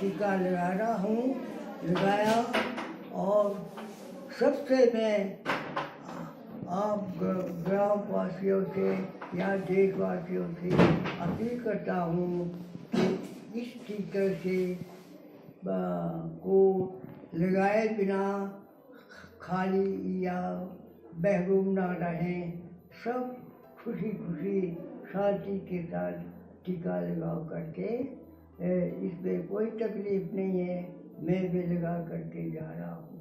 टीका लगा रहा हूँ, लगाया, और सबसे मैं आप ग्रामवासियों से या देशवासियों से अपील करता हूँ कि इस टीके से को लगाए बिना खाली या बेघरूम ना रहें, सब खुशी खुशी शांति के साथ टीका लगाओ करके, इसमें कोई तकलीफ नहीं है। मैं भी लगा करके जा रहा हूँ।